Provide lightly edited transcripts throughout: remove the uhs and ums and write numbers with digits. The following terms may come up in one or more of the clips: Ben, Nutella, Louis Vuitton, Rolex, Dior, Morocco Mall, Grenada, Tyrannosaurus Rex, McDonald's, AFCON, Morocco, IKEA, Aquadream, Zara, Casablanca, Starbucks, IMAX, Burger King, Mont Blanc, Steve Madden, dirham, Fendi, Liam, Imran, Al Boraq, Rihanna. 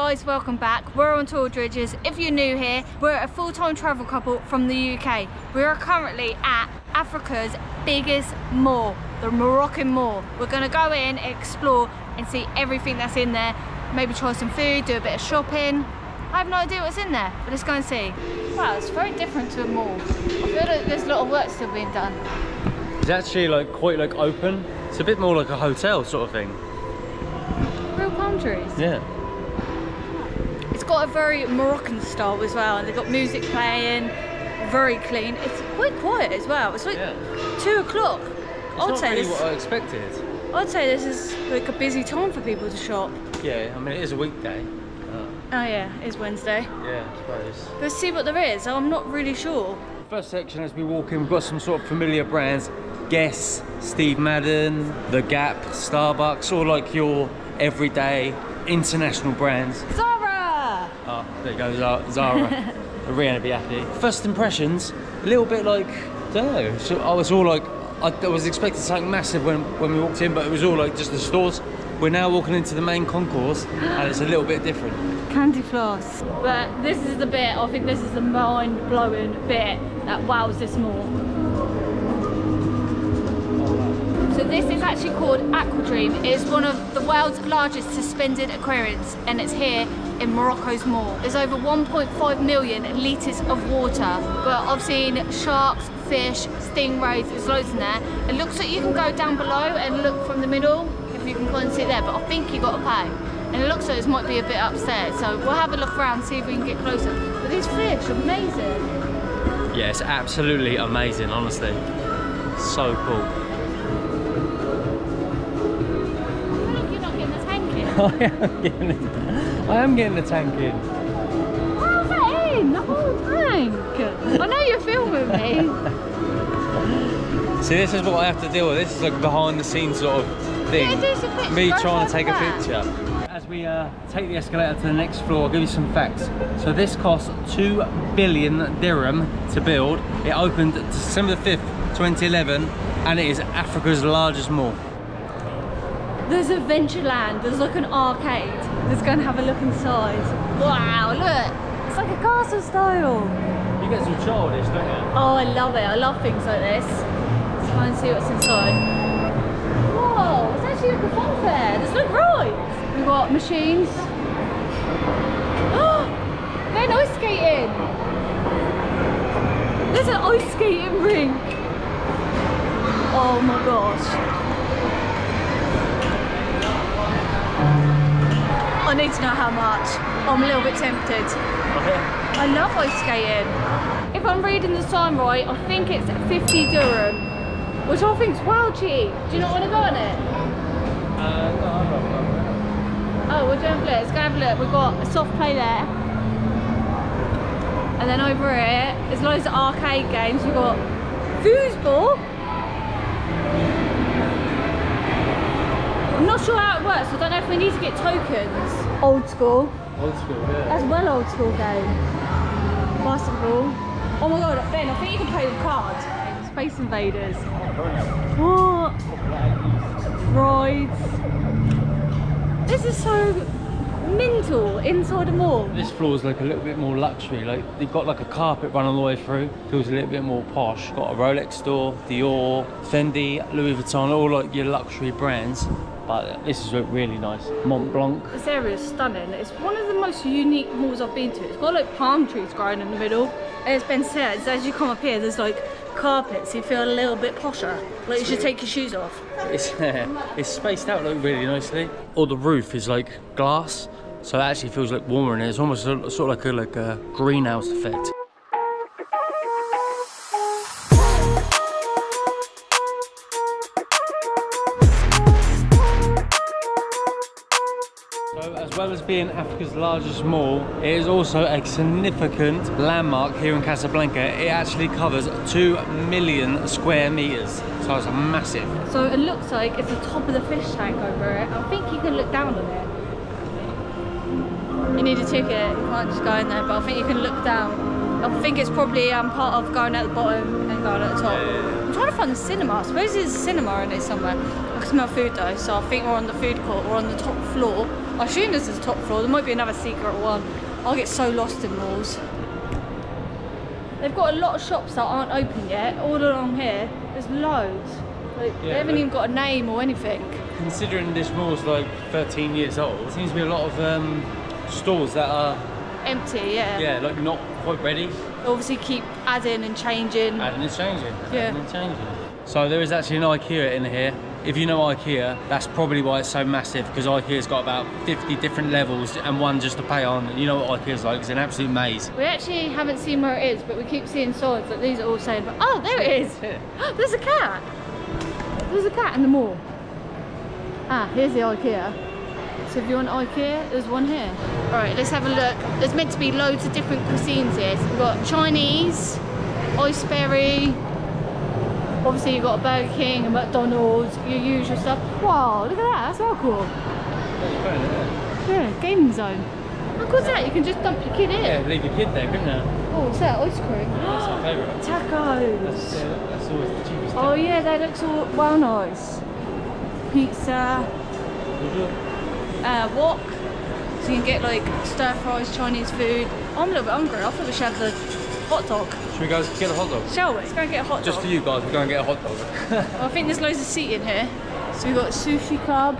guys, welcome back. We're on tour Aldridge's. If you're new here, we're a full-time travel couple from the UK. We are currently at Africa's biggest mall, the Moroccan Mall. We're gonna go in, explore and see everything that's in there. Maybe try some food, do a bit of shopping. I have no idea what's in there, but let's go and see. Wow, it's very different to a mall. I feel like there's a lot of work still being done. It's actually like quite like open. It's a bit more like a hotel sort of thing. Real palm trees. Yeah. It's got a very Moroccan style as well, and they've got music playing, very clean. It's quite quiet as well. It's like 2 o'clock. It's not really what I expected. I'd say this is like a busy time for people to shop. Yeah, I mean it is a weekday. Oh yeah, it's Wednesday. Yeah, I suppose. Let's see what there is. I'm not really sure. First section as we walk in, we've got some sort of familiar brands. Guess, Steve Madden, The Gap, Starbucks, all like your everyday international brands. Oh, there you go, Zara. Rihanna be happy. First impressions, a little bit like, I don't know. So I was all like, I was expecting something massive when we walked in, but it was all like just the stores. We're now walking into the main concourse and it's a little bit different. Candy floss. But this is the bit, I think this is the mind-blowing bit that wows this mall. So this is actually called Aquadream. It's one of the world's largest suspended aquariums and it's here in Morocco's mall. There's over 1.5 million litres of water, but I've seen sharks, fish, stingrays, there's loads in there. It looks like you can go down below and look from the middle, if you can go and sit there, but I think you've got to pay. And it looks like this might be a bit upstairs, so we'll have a look around, see if we can get closer. But these fish are amazing. Yeah, it's absolutely amazing, honestly. So cool. I think you're not getting the tank in. I am getting the tank in. Oh, is that in? The whole tank? I know you're filming me. See, this is what I have to deal with. This is like behind the scenes sort of thing. Yeah, me trying to take a picture. As we take the escalator to the next floor, I'll give you some facts. So this cost 2 billion dirham to build. It opened December 5th, 2011, and it is Africa's largest mall. There's Adventureland, there's like an arcade. Let's go and have a look inside. Wow, look, it's like a castle style. You get some childish, don't you? Oh, I love it, I love things like this. Let's go and see what's inside. Whoa, it's actually like a fun fair. There's no rides. We've got machines. Oh, they're ice skating. There's an ice skating rink. Oh my gosh. I need to know how much. I'm a little bit tempted. Okay. I love ice skating. If I'm reading the sign right, I think it's 50 dirham, which I think's well cheap. Do you not want to go on it? No, I'm not. Oh, we'll do a look. Let's go have a look. We've got a soft play there. And then over here, there's loads of arcade games. We've got foosball. I'm not sure how it works. I don't know if we need to get tokens. Old school. Old school, yeah. That's well old school game. Basketball. Oh my god, Ben, I think you can play with cards. Space Invaders. What? Rides. This is so mental inside a mall. This floor is like a little bit more luxury. Like they've got like a carpet run all the way through. Feels a little bit more posh. Got a Rolex store, Dior, Fendi, Louis Vuitton, all like your luxury brands. But this is really nice. Mont Blanc. This area is stunning. It's one of the most unique malls I've been to. It's got like palm trees growing in the middle. As Ben says, as you come up here, there's like carpets. You feel a little bit posher. Like you should take your shoes off. It's spaced out like really nicely. Or the roof is like glass, so it actually feels like warmer in it. It's almost sort of like a greenhouse effect. So as well as being Africa's largest mall, it is also a significant landmark here in Casablanca. It actually covers 2 million square meters, so it's massive. So it looks like it's the top of the fish tank over it. I think you can look down on it. You need a ticket, you can't just go in there, but I think you can look down. I think it's probably part of going at the bottom and going at the top. I'm trying to find the cinema. I suppose there's a cinema in it somewhere. I can smell food though, so I think we're on the food court, we're on the top floor. I assume this is the top floor. There might be another secret one. I'll get so lost in malls. They've got a lot of shops that aren't open yet. All along here, there's loads. Like, yeah, they haven't even got a name or anything. Considering this mall's like 13 years old, there seems to be a lot of stores that are empty. Yeah. Yeah, like not quite ready. They obviously keep adding and changing. Adding and changing. Yeah. Adding and changing. So there is actually an IKEA in here. If you know IKEA, that's probably why it's so massive, because IKEA's got about 50 different levels and one just to pay on. And you know what IKEA's like, it's an absolute maze. We actually haven't seen where it is, but we keep seeing signs that these are all saying, oh, there it is. There's a cat. There's a cat in the mall. Ah, here's the IKEA. So if you want IKEA, there's one here. All right, let's have a look. There's meant to be loads of different cuisines here. So we've got Chinese, iceberry. Obviously you've got a Burger King, a McDonald's, your usual stuff. Wow, look at that, that's so cool. Yeah, gaming zone. How cool is that? You can just dump your kid in. Yeah, leave your kid there, couldn't you? Oh, what's that? Ice cream? Yeah, that's my favourite. Tacos. That's always the cheapest. Oh yeah, that looks all well nice. Pizza. Wok. So you can get like stir fries, Chinese food. I'm a little bit hungry, I thought we should have the hot dog. Should we go get a hot dog? Shall we? Let's go and get a hot dog. Just for you guys, we're going to get a hot dog. Well, I think there's loads of seating here. So we've got Sushi Club,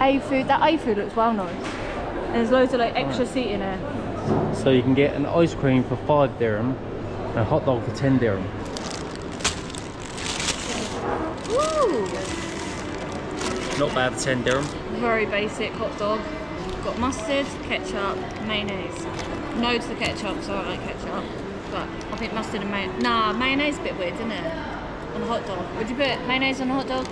A Food. That A Food looks well nice. And there's loads of like extra seating here. So you can get an ice cream for 5 dirham and a hot dog for 10 dirham. Woo! Not bad for 10 dirham. Very basic hot dog. We've got mustard, ketchup, mayonnaise. No to the ketchup, so I don't like ketchup. But I think mustard and mayonnaise. Nah, mayonnaise is a bit weird, isn't it? On a hot dog. Would you put mayonnaise on a hot dog?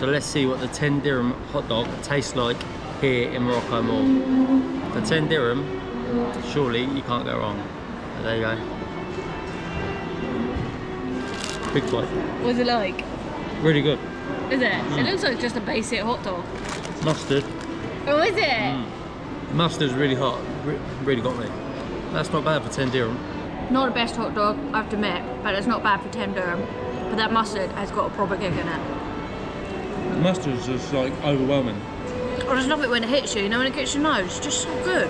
So let's see what the 10 dirham hot dog tastes like here in Morocco Mall. For 10 dirham, surely you can't go wrong. But there you go. Big bite. What's it like? Really good. Is it? It looks like just a basic hot dog. Mustard. Oh, is it? Mustard's really hot. Really got me. That's not bad for 10 dirham. Not the best hot dog, I have to admit, but it's not bad for 10 dirham. But that mustard has got a proper kick in it. The mustard's just like overwhelming. I just love it when it hits you, you know, when it gets your nose. It's just so good.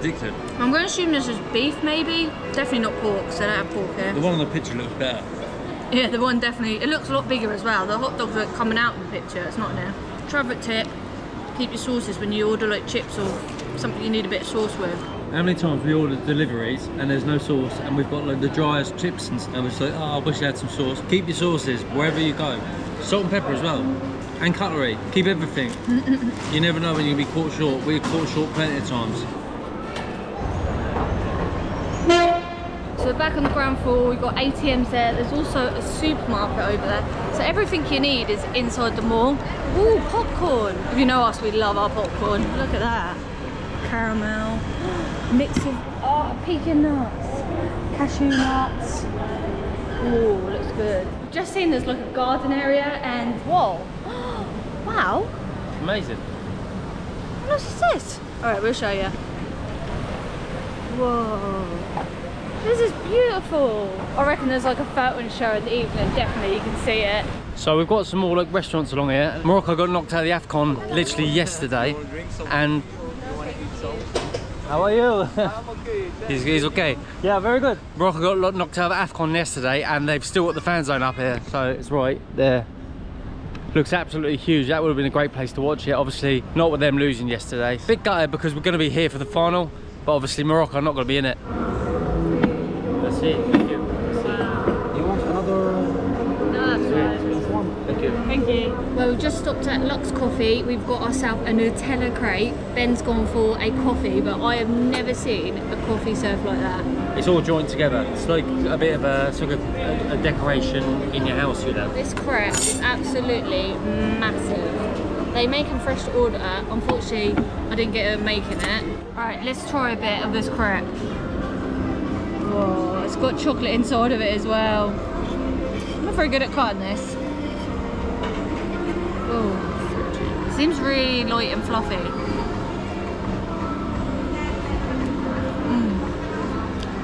Addictive. I'm going to assume this is beef, maybe. Definitely not pork, because they don't have pork here. The one on the picture looks better. Yeah, the one definitely. It looks a lot bigger as well. The hot dogs are coming out in the picture, it's not now. Travel tip, keep your sauces when you order like chips or something you need a bit of sauce with. How many times we ordered deliveries and there's no sauce and we've got like the driest chips and stuff. We're just like, oh, I wish I had some sauce. Keep your sauces wherever you go. Salt and pepper as well. And cutlery. Keep everything. You never know when you'll be caught short. We're caught short plenty of times. So we're back on the ground floor, we've got ATMs there. There's also a supermarket over there. So everything you need is inside the mall. Ooh, popcorn. If you know us, we love our popcorn. Look at that. Caramel. Mix of pecan nuts, cashew nuts. Oh, looks good. I've just seen there's like a garden area and whoa, wow. Amazing. What else is this? All right, we'll show you. Whoa, this is beautiful. I reckon there's like a fountain show in the evening. Definitely, you can see it. So we've got some more like restaurants along here. Morocco got knocked out of the AFCON literally yesterday, and. How are you? I'm okay. He's okay. Yeah, very good. Morocco got knocked out of AFCON yesterday and they've still got the fan zone up here. So it's right there. Looks absolutely huge. That would have been a great place to watch it. Obviously, not with them losing yesterday. Bit gutted because we're going to be here for the final. But obviously, Morocco are not going to be in it. That's it. Thank you. You want another? No, that's right. Thank you. Thank you. Well, we've just stopped at Lux Coffee. We've got ourselves a Nutella crepe. Ben's gone for a coffee, but I have never seen a coffee served like that. It's all joined together. It's like a bit of a sort of a decoration in your house, you know. This crepe is absolutely massive. They make them fresh to order. Unfortunately, I didn't get them making it. All right, let's try a bit of this crepe. Whoa, it's got chocolate inside of it as well. I'm not very good at cutting this. Ooh. Seems really light and fluffy.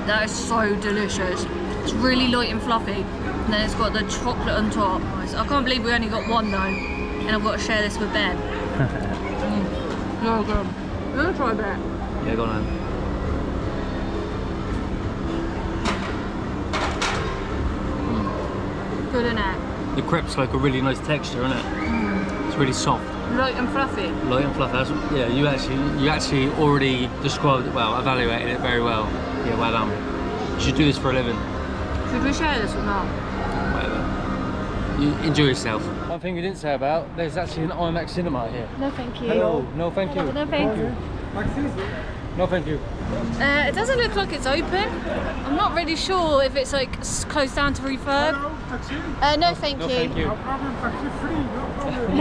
That is so delicious. It's really light and fluffy, and then it's got the chocolate on top. I can't believe we only got one though, and I've got to share this with Ben. No, good. I'm gonna try that. Yeah, go on. Good, innit? The crepe's like a really nice texture, isn't it? Mm. It's really soft. Light and fluffy. Light and fluffy. That's, yeah, you actually already described it well, evaluated it very well. Yeah, well done. You should do this for a living. Should we share this or not? Whatever. You enjoy yourself. One thing we didn't say about, there's actually an IMAX cinema here. No, thank you. Hello. No, thank you. No, thank you. No, thank you. It doesn't look like it's open. I'm not really sure if it's like closed down to refurb. No, thank you. No, thank you. No problem, taxi free. No problem. Free,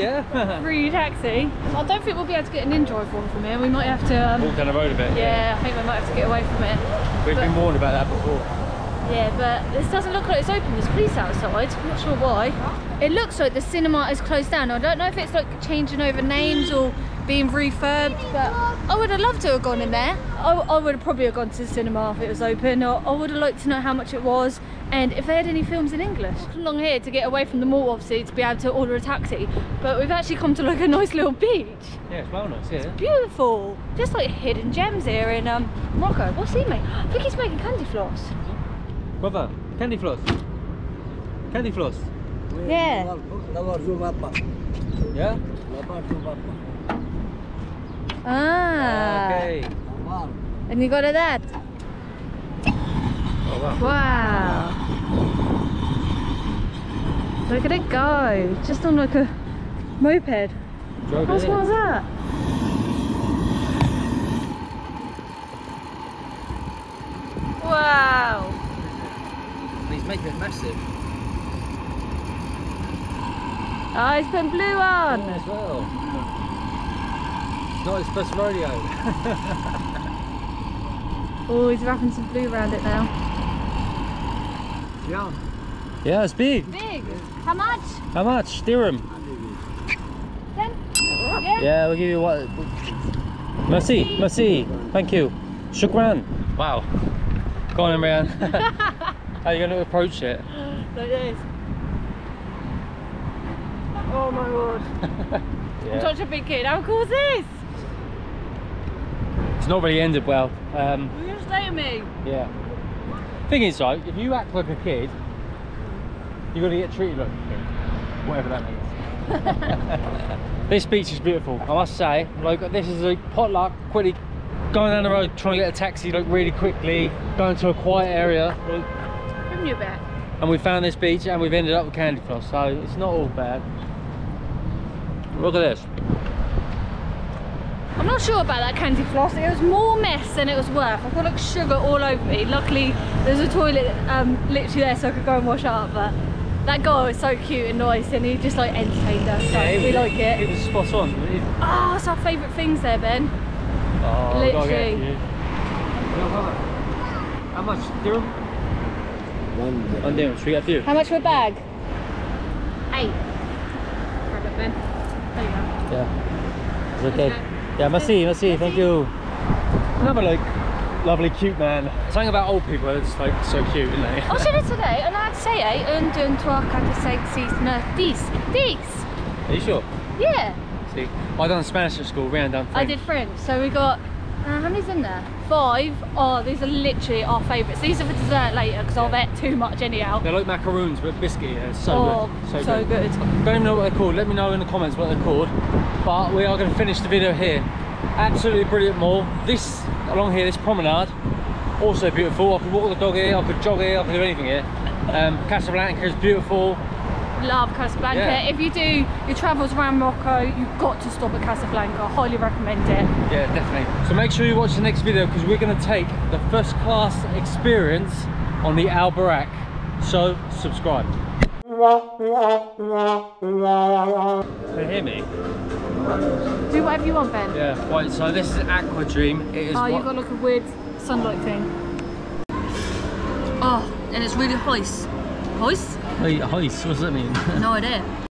yeah. Free taxi. I don't think we'll be able to get an in-drive one from here. We might have to walk down the road a bit. Yeah, I think we might have to get away from it. We've been warned about that before. Yeah, but this doesn't look like it's open. There's police outside. I'm not sure why. It looks like the cinema is closed down. I don't know if it's like changing over names or being refurbed, but I would have loved to have gone in there. I would have probably have gone to the cinema if it was open. I would have liked to know how much it was and if they had any films in English. We've come along here to get away from the mall, obviously, to be able to order a taxi, but we've actually come to like a nice little beach. Yeah, it's well nice, yeah. It's beautiful. Just like hidden gems here in Morocco. What's he making? I think he's making candy floss. Brother, candy floss. Candy floss. Yeah. Yeah? Ah. Okay. And you got it that? Oh, wow. Wow. Look at it go. Just on like a moped. What was that? Wow. Making it massive. Oh, it's been blue on! Yeah, as well. It's not his first rodeo. Oh, he's wrapping some blue around it now. Yeah. Yeah, it's big. Big? How much? How much? Dirham. 10? Yeah. Yeah, we'll give you what. Merci, merci. Thank you. Shukran. Wow. Go on, Imran. How are you going to approach it? Like this. Oh my word. Yeah. I'm such a big kid. How cool is this? It's not really ended well. You're going to stay at me? Yeah. Thing is, like, if you act like a kid, you're going to get treated like a kid. Whatever that means. This beach is beautiful. I must say, like, this is a potluck, quickly going down the road, trying to get a taxi, like, really quickly, going to a quiet area. Like, back. And we found this beach and we've ended up with candy floss, so it's not all bad. Look at this. I'm not sure about that candy floss. It was more mess than it was worth. I got like sugar all over me. Luckily there's a toilet literally there, so I could go and wash up, but that guy was so cute and nice and he just like entertained us, so yeah, we like it. It was spot on. Oh, it's our favourite things there, Ben. Oh, literally. How much? Dirham? One dirham, should we get a few? How much for a bag? 8. For a bit, Ben. There you go. Yeah. It's okay. Yeah, merci, merci, thank you. Another like, lovely, cute man. Something about old people, it's like so cute, isn't it? I said it today, and I had to say 8, and 12, kind of 6, no, these. Are you sure? Yeah. See, I done Spanish at school, we hadn't done French. I did French, so we got. How many's in there? 5. Oh, these are literally our favourites. These are for dessert later because I've ate too much anyhow. They're like macaroons but biscuity. They're so good. So good. Don't even know what they're called. Let me know in the comments what they're called. But we are going to finish the video here. Absolutely brilliant mall. This along here, this promenade, also beautiful. I could walk the dog here. I could jog here. I could do anything here. Casablanca is beautiful. Love Casablanca. Yeah. If you do your travels around Morocco, you've got to stop at Casablanca. I highly recommend it. Yeah, definitely. So make sure you watch the next video because we're going to take the first class experience on the Al Boraq. So subscribe. Can you hear me? Do whatever you want, Ben. Yeah. Right. So this is Aquadream. It is. Oh, you've got like a weird sunlight thing. Oh, and it's really hoist. Hoist? Wait, hoist? What does that mean? No idea.